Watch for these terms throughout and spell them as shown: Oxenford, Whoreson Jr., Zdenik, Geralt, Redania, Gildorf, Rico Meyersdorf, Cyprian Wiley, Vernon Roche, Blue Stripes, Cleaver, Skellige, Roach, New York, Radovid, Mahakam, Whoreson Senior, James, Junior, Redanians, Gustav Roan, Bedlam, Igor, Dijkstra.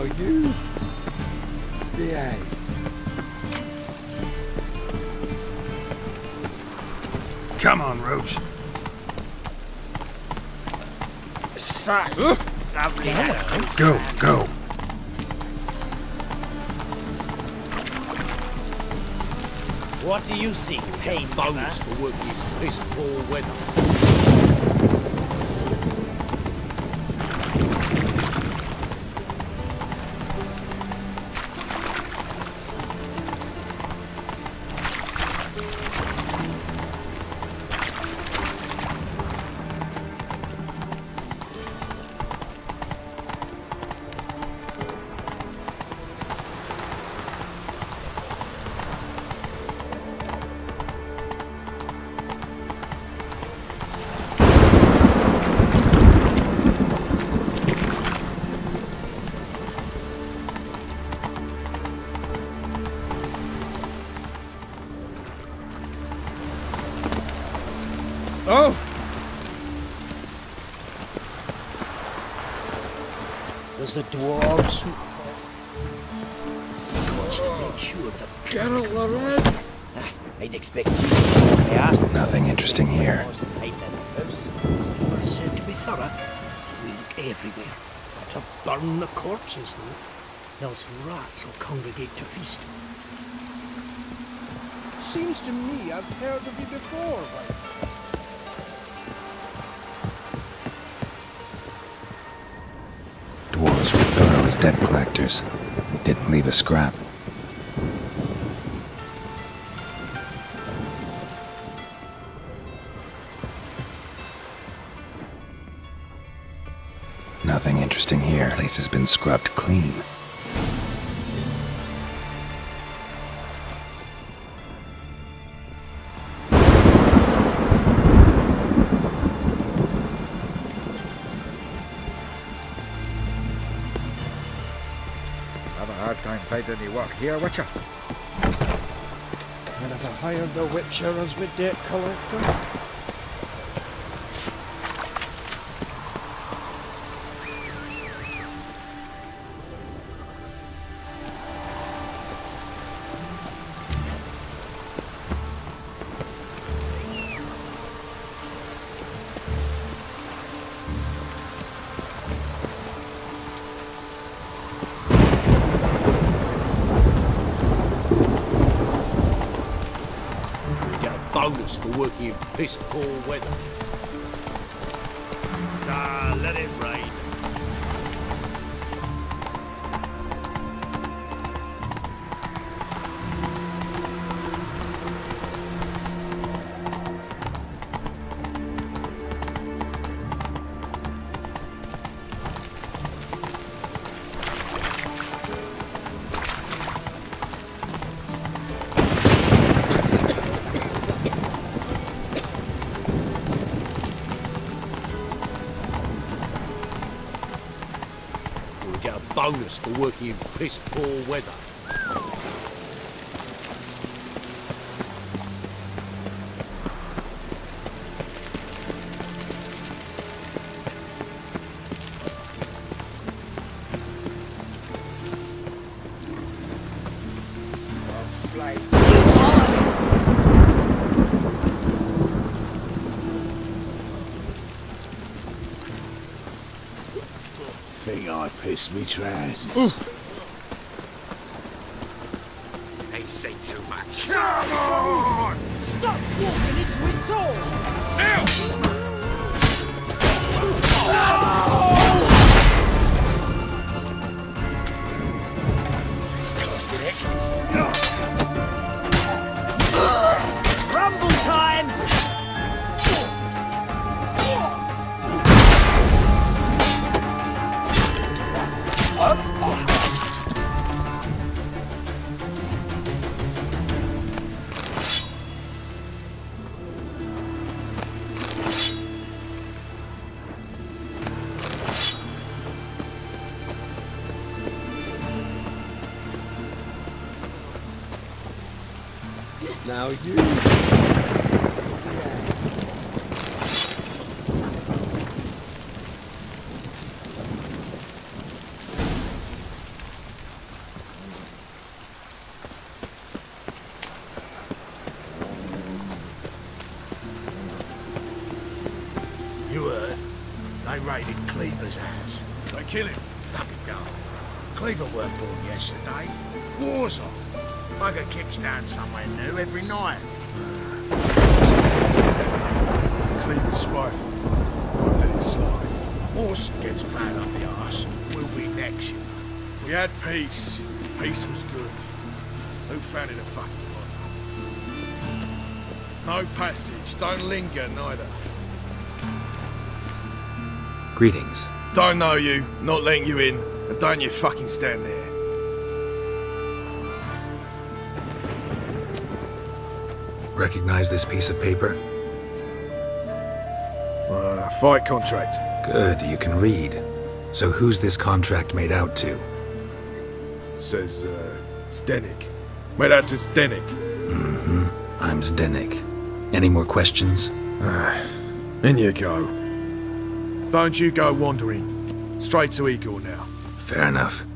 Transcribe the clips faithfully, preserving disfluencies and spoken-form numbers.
Now you behave. Come on, Roach. So, lovely house. Go, go. What do you see? Pay bonus for working in this poor weather. The dwarves who wants to make sure the Geralt. Ah, I'd expect you. I asked. Nothing interesting here. Cleaver said to be thorough, so we look everywhere. To burn the corpses, though, else rats will congregate to feast. Seems to me I've heard of you before, right? Dwarves were thorough as debt collectors. Didn't leave a scrap. Nothing interesting here. The place has been scrubbed clean. Find any work here, Witcher? And if I hired the Witcher as my debt collector? For working in piss poor weather. Ah, let it rain. Bonus for working in piss poor weather. Me trousers. Ooh. They say too much. Come on! Stop walking into his soul! Now! Oh. He's casting X's. Uh. Rumble time! Now you... You heard? They raided Cleaver's house. They kill him? Fucking go. Cleaver weren't born yesterday. War's on. Bugger keeps down somewhere new every night. Cleaver's rifle. Won't let it slide. Whoreson gets plowed up the arse. We'll be next year. We had peace. Peace was good. Who found it a fucking no passage, don't linger neither. Greetings. Don't know you, not letting you in, and don't you fucking stand there. Recognize this piece of paper? Uh, fight contract. Good, you can read. So who's this contract made out to? Says, uh, Zdenik. Made out to Zdenik. Mm-hmm. I'm Zdenik. Any more questions? Uh, in you go. Don't you go wandering. Straight to Igor now. Fair enough.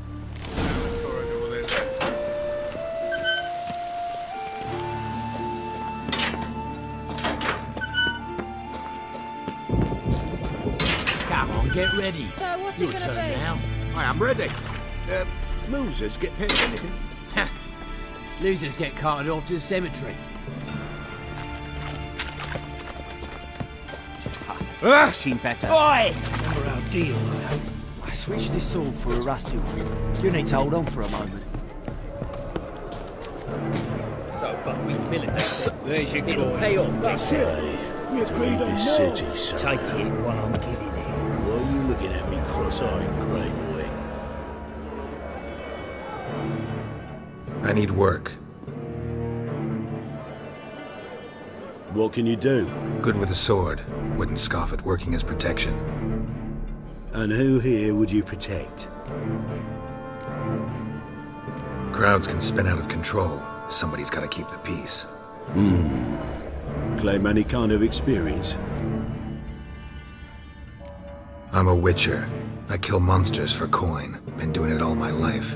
Come on, get ready. So what's your it gonna turn be? Now. I am ready. Uh, losers get paid anything. Ha! Losers get carted off to the cemetery. I've seen better. Oi! Remember our deal, I hope. I switched this sword for a rusty one. You need to hold on for a moment. So, but we fill it, that's it. There's your It'll coin. Pay off, that's it. We agreed on this city, so take it while I'm giving it. Why are you looking at me cross-eyed, grey boy? I need work. What can you do? Good with a sword. Wouldn't scoff at working as protection. And who here would you protect? Crowds can spin out of control. Somebody's got to keep the peace. Hmm. Claim any kind of experience? I'm a witcher. I kill monsters for coin. Been doing it all my life.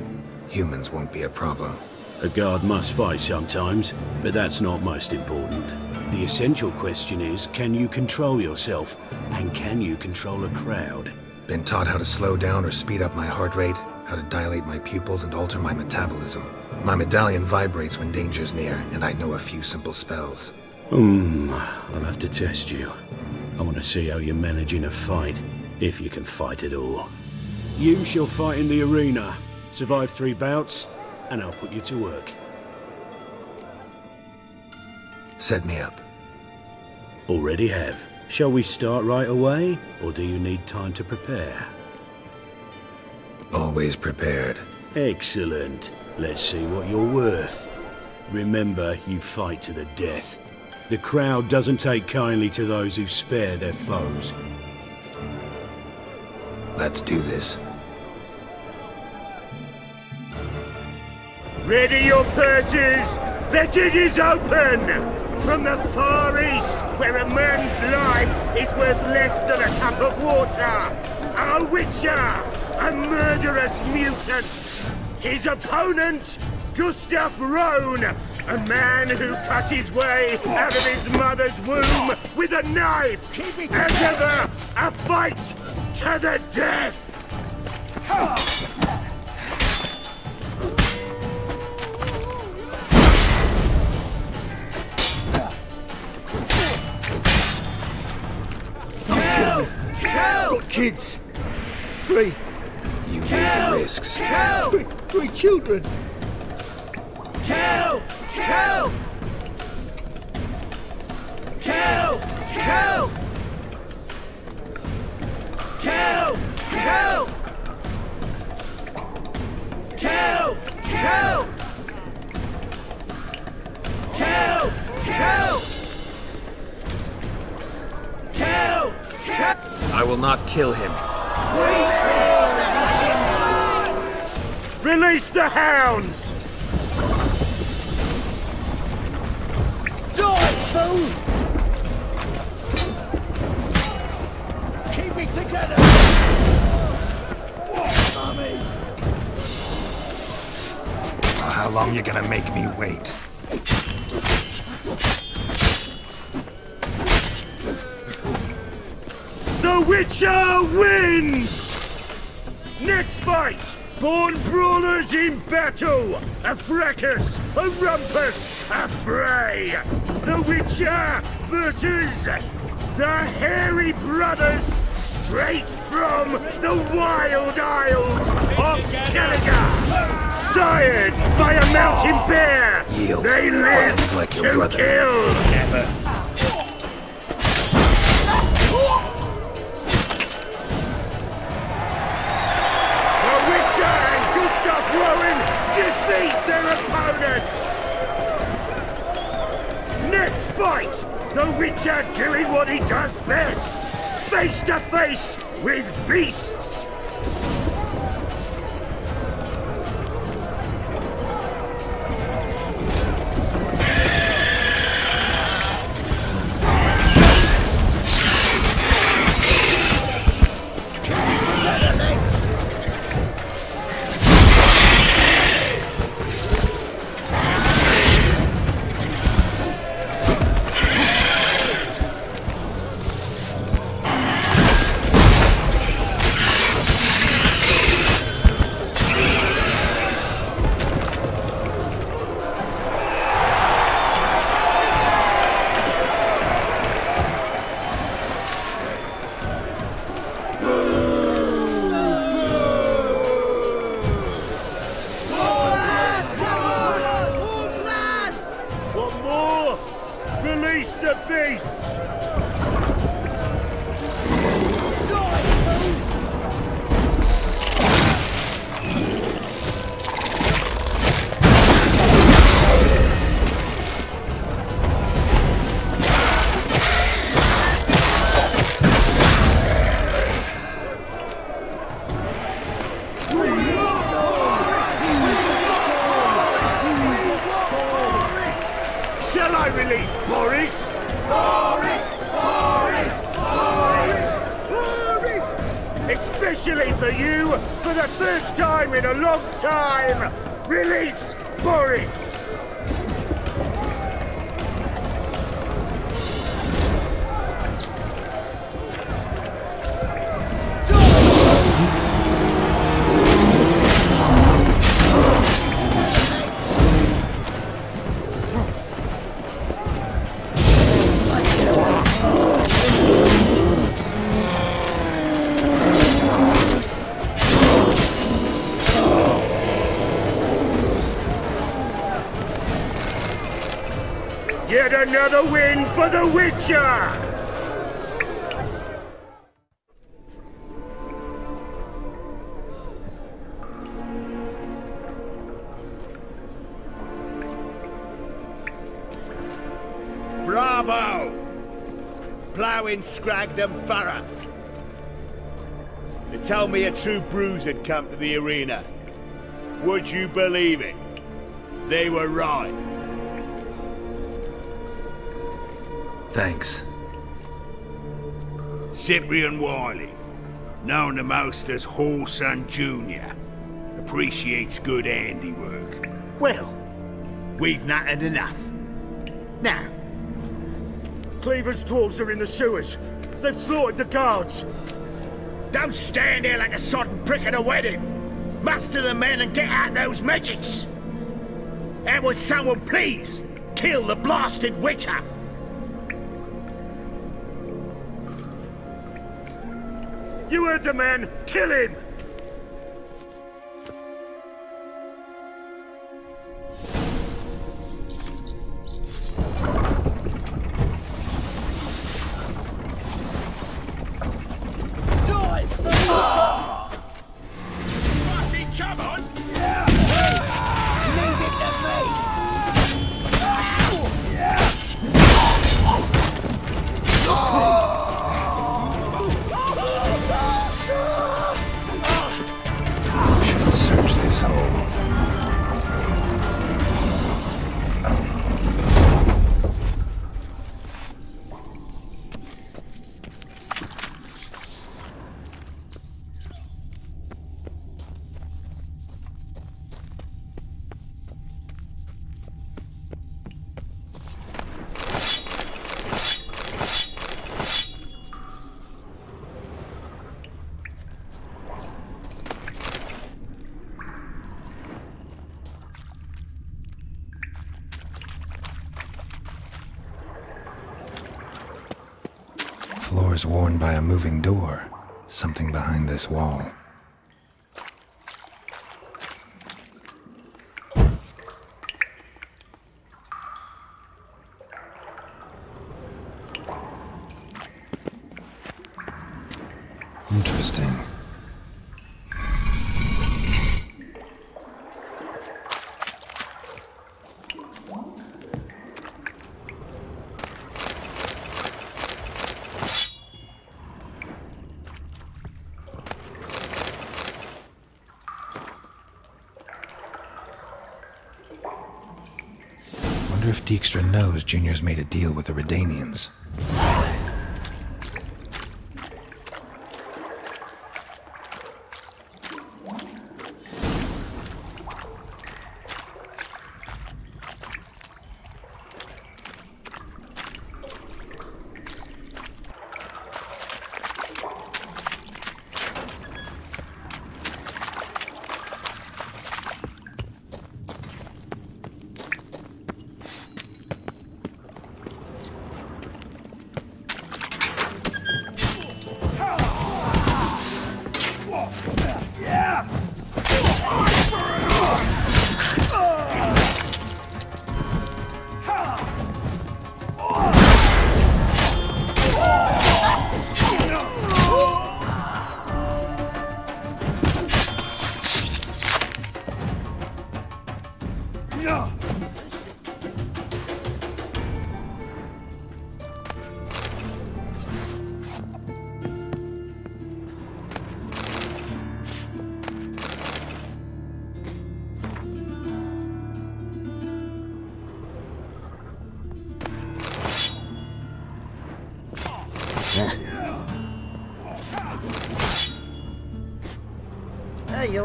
Humans won't be a problem. A guard must fight sometimes, but that's not most important. The essential question is, can you control yourself? And can you control a crowd? Been taught how to slow down or speed up my heart rate, how to dilate my pupils and alter my metabolism. My medallion vibrates when danger's near, and I know a few simple spells. Hmm, I'll have to test you. I want to see how you manage in a fight, if you can fight at all. You shall fight in the arena, survive three bouts, and I'll put you to work. Set me up. Already have. Shall we start right away, or do you need time to prepare? Always prepared. Excellent. Let's see what you're worth. Remember, you fight to the death. The crowd doesn't take kindly to those who spare their foes. Let's do this. Ready your purses! Betting is open! From the Far East, where a man's life is worth less than a cup of water, our witcher, a murderous mutant. His opponent, Gustav Roan, a man who cut his way out of his mother's womb with a knife. As ever, a fight to the death. Kids! Three! You Kill! Need the risks. Kill! Three, three children! Kill! Kill! Kill! Kill! Kill! Kill! Kill! Kill! Kill! Kill! Kill! I will not kill him. Release the hounds! Die, fool! Keep it together! Oh, how long are you gonna make me wait? The Witcher wins! Next fight! Born brawlers in battle! A fracas! A rumpus! A fray! The Witcher versus the Hairy Brothers straight from the Wild Isles of Skellige! Sired by a mountain bear! You they live like to your kill! Never. Gustav Roan defeat their opponents! Next fight, the Witcher doing what he does best, face to face with beasts! Another win for the Witcher! Bravo! Ploughing Scragdom Farrah. They tell me a true bruise had come to the arena. Would you believe it? They were right. Thanks. Cyprian Wiley, known the most as Whoreson Junior, appreciates good handiwork. Well, we've natted enough. Now. Cleaver's dwarves are in the sewers. They've slaughtered the guards. Don't stand there like a sodden prick at a wedding. Muster the men and get out those midgets. And would someone please kill the blasted Witcher? You heard the man! Kill him! was worn by a moving door, something behind this wall. Interesting. Wonder if Dijkstra knows Junior's made a deal with the Redanians.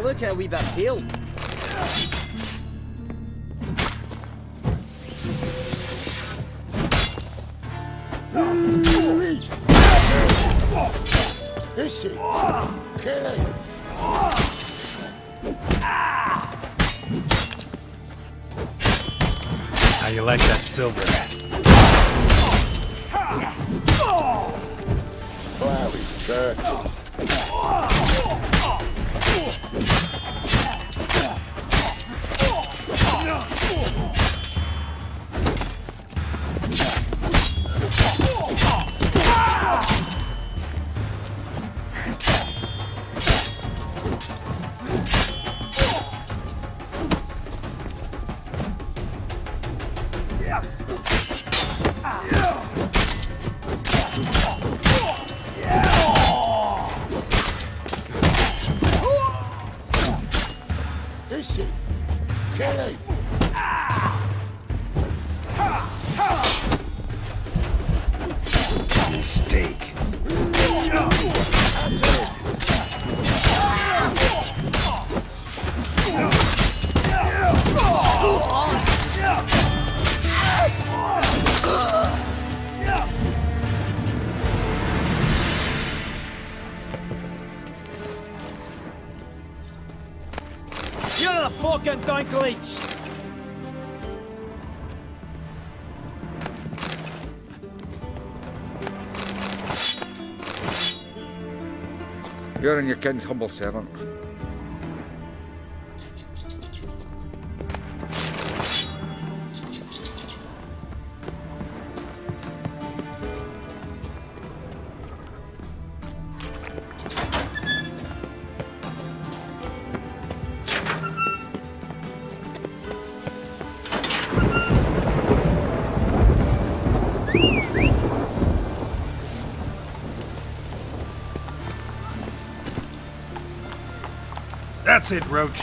Look how we've uphill. This is killing. How you like that silver? Wow, he curses. Don't glitch! You're in your kin's humble servant. That's it, Roach.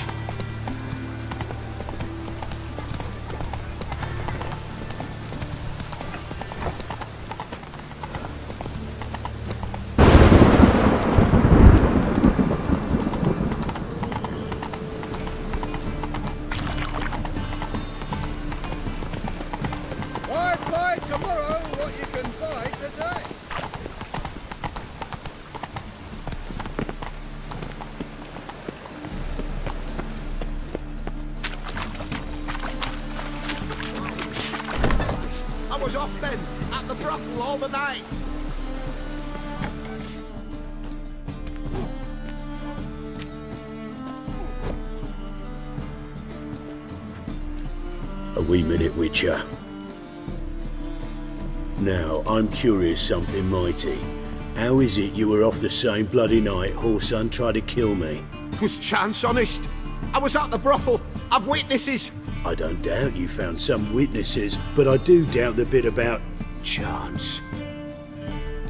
Off then, at the brothel all the night. A wee minute, Witcher. Now, I'm curious something mighty. How is it you were off the same bloody night Whoreson tried to kill me? It was chance, honest. I was at the brothel. I've witnesses. I don't doubt you found some witnesses, but I do doubt the bit about chance.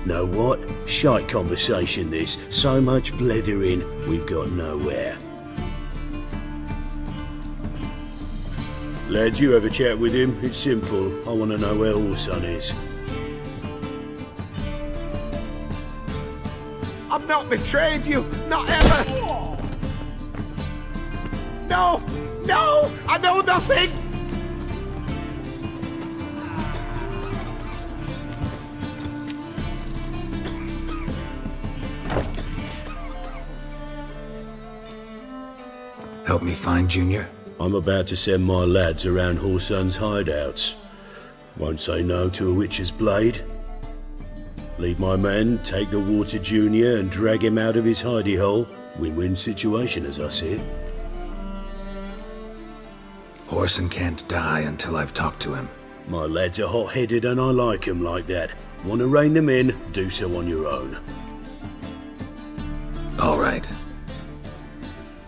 Know what? Shite conversation this. So much blethering, we've got nowhere. Lads, you have a chat with him. It's simple. I want to know where Whoreson is. I've not betrayed you. Not ever. No! No! I know nothing! Help me find Junior? I'm about to send my lads around Whoreson's hideouts. Won't say no to a witch's blade. Lead my men, take the water Junior and drag him out of his hidey hole. Win-win situation as I see it. Whoreson can't die until I've talked to him. My lads are hot-headed and I like them like that. Want to rein them in, do so on your own. All right.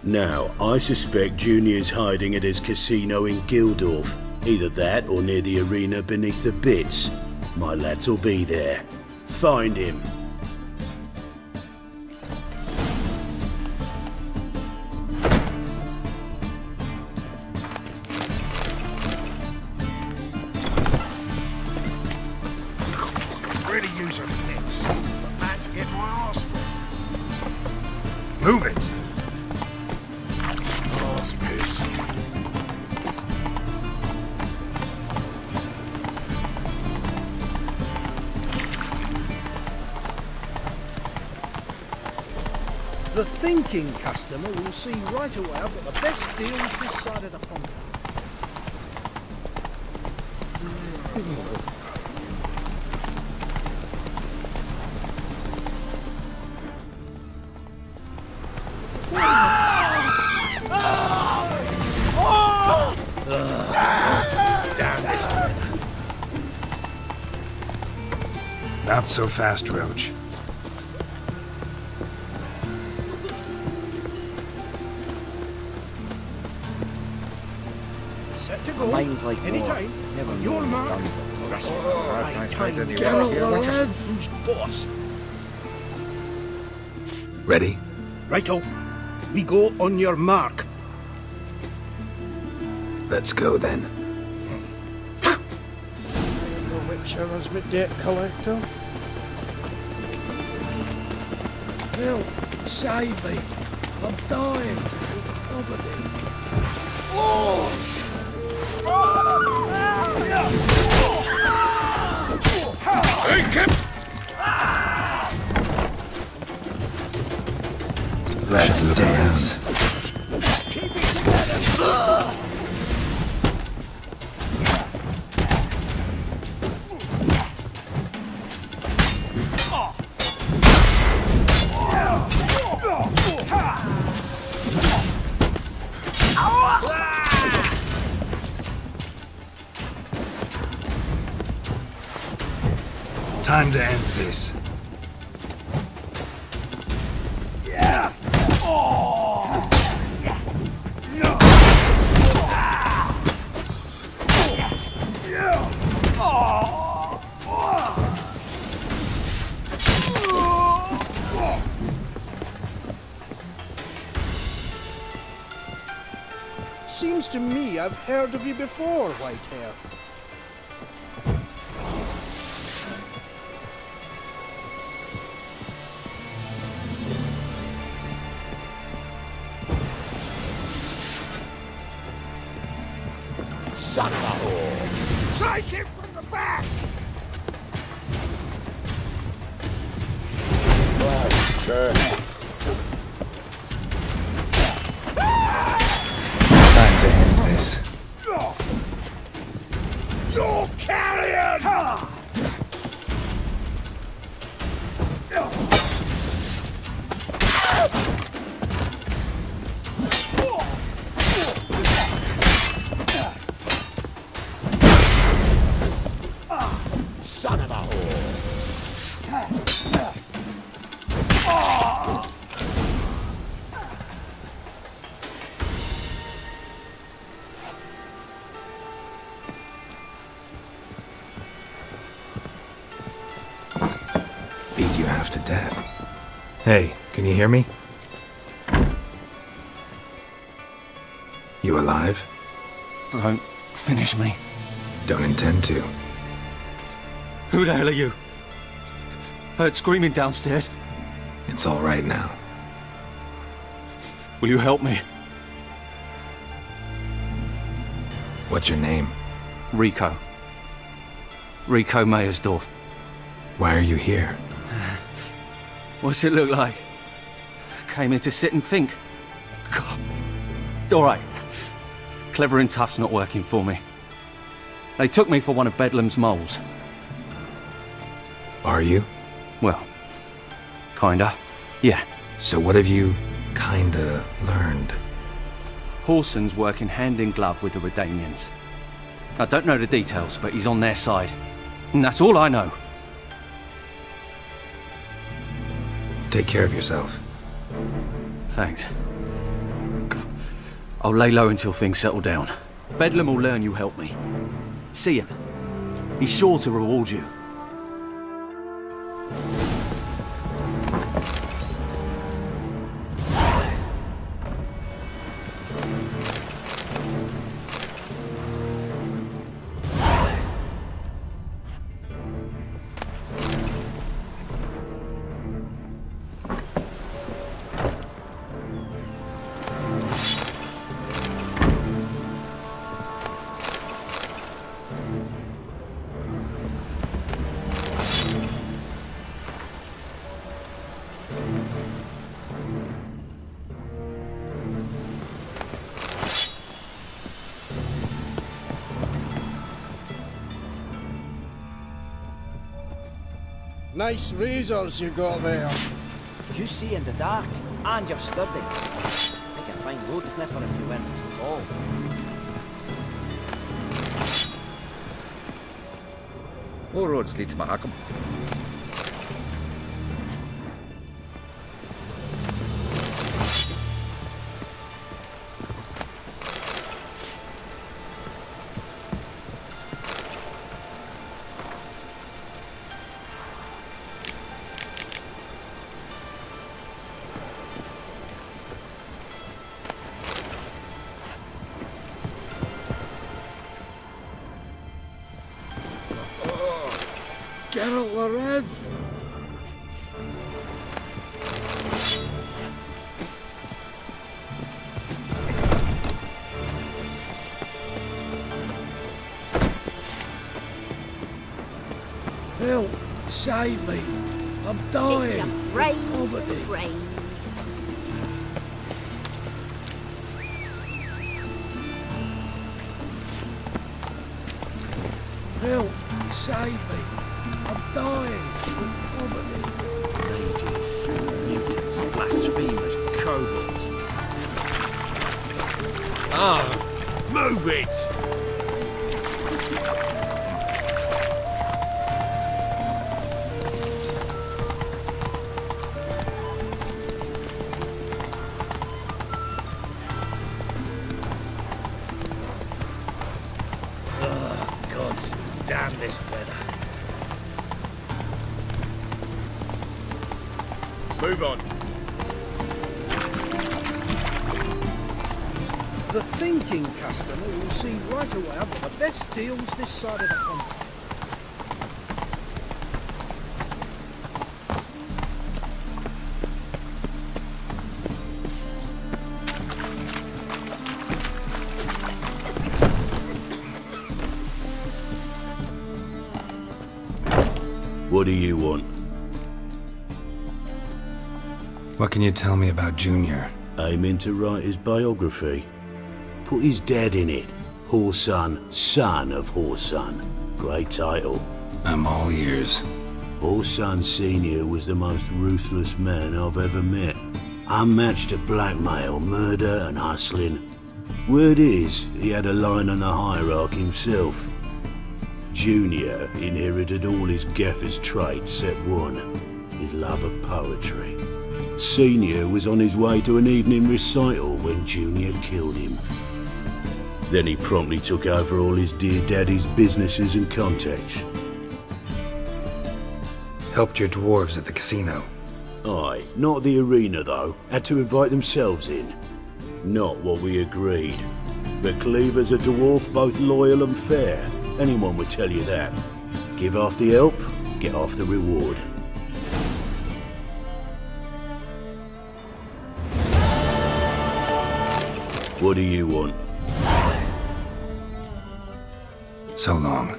Now, I suspect Junior's hiding at his casino in Gildorf. Either that or near the arena beneath the bits. My lads will be there. Find him. Really use a piss. Man's getting my arse whipped. Move it. The thinking customer will see right away I've got the best deal this side of the pond. Not so fast, Roach. Like anytime, your mark, wrestle, I time the who's boss. Ready? Righto. We go on your mark. Let's go then. Ha! Witcher as my debt collector. Well, save me. I'm dying of poverty. Oh! Hey, Kip! Let's dance. Keep it together. Time to end this. Yeah. Oh. Yeah. No. Ah. Yeah. Oh. Oh. Seems to me I've heard of you before, Whitehair. Take him from the back! Time to end this. You're carrion! Hey, can you hear me? You alive? Don't finish me. Don't intend to. Who the hell are you? I heard screaming downstairs. It's all right now. Will you help me? What's your name? Rico. Rico Meyersdorf. Why are you here? What's it look like? Came here to sit and think. God. All right. Cleaver and Tuff's not working for me. They took me for one of Bedlam's moles. Are you? Well, kinda, yeah. So what have you kinda learned? Whoreson's working hand in glove with the Redanians. I don't know the details, but he's on their side. And that's all I know. Take care of yourself. Thanks. I'll lay low until things settle down. Bedlam will learn you helped me. See him. He's sure to reward you. Nice razors you got there. You see in the dark, and you're sturdy. I can find road sniffer if you went so tall. All roads lead to Mahakam. Save me! I'm dying! It just rains and rains. Help! Save me! I'm dying from poverty. Natives, mutants, blasphemers, kobolds. Oh! Move it! Deals this side of the pond. What do you want? What can you tell me about Junior? Aiming to write his biography. Put his dad in it. Whoreson, son of Whoreson. Great title. I'm all ears. Whoreson Senior was the most ruthless man I've ever met. Unmatched at blackmail, murder and hustling. Word is, he had a line on the hierarchy himself. Junior inherited all his gaffer's traits except one, his love of poetry. Senior was on his way to an evening recital when Junior killed him. Then he promptly took over all his dear daddy's businesses and contacts. Helped your dwarves at the casino. Aye, not the arena though. Had to invite themselves in. Not what we agreed. But Cleaver's a dwarf, both loyal and fair. Anyone would tell you that. Give half the help, get half the reward. What do you want? So long.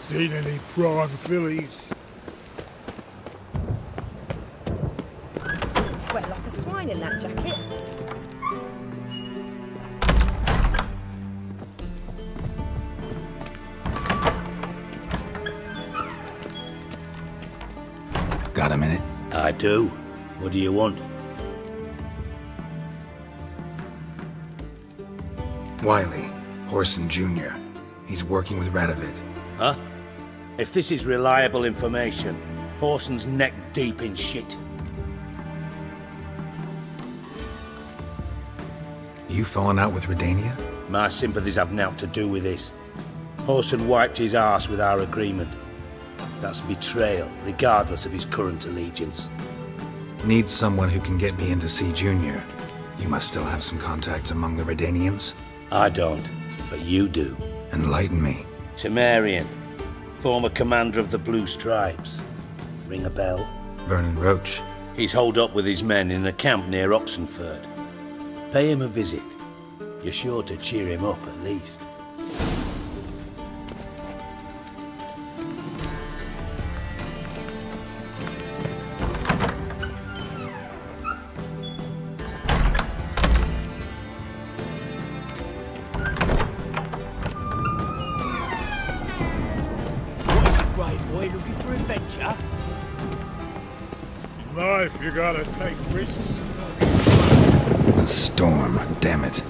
Seen any prime fillies? Sweat like a swine in that jacket. Got a minute? I do. What do you want? Wiley, Whoreson Junior He's working with Radovid. Huh? If this is reliable information, Whoreson's neck deep in shit. You falling out with Redania? My sympathies have naught to do with this. Whoreson wiped his arse with our agreement. That's betrayal, regardless of his current allegiance. Need someone who can get me in to see Junior. You must still have some contacts among the Redanians? I don't, but you do. Enlighten me. Cimmerian. Former commander of the Blue Stripes. Ring a bell? Vernon Roche. He's holed up with his men in a camp near Oxenford. Pay him a visit. You're sure to cheer him up, at least. You gotta take risks. The storm, damn it.